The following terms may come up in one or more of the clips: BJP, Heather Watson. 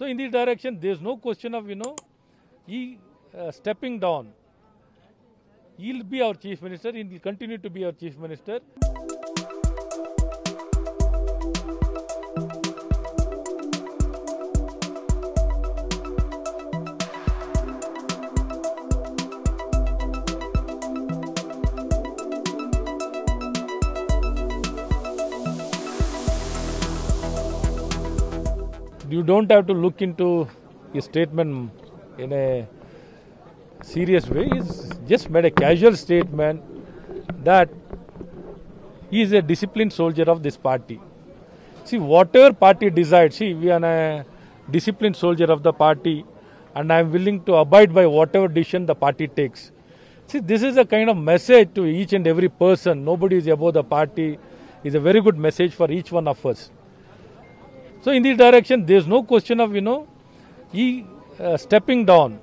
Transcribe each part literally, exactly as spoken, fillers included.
So in this direction, there is no question of, you know, he uh, stepping down. He will be our chief minister. He will continue to be our chief minister. You don't have to look into his statement in a serious way. He's just made a casual statement that he is a disciplined soldier of this party. See, whatever party decides, see, we are a disciplined soldier of the party and I am willing to abide by whatever decision the party takes. See, this is a kind of message to each and every person. Nobody is above the party. It's a very good message for each one of us. So in this direction, there is no question of, you know, he uh, stepping down.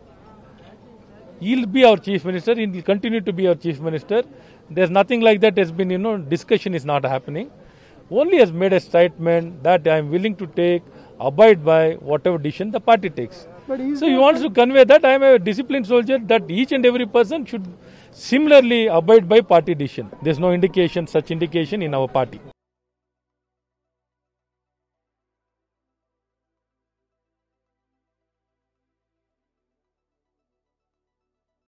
He will be our chief minister. He will continue to be our chief minister. There is nothing like that has been, you know, discussion is not happening. Only has made a statement that I am willing to take, abide by whatever decision the party takes. But so he wants to convey that I am a disciplined soldier, that each and every person should similarly abide by party decision. There is no indication, such indication in our party.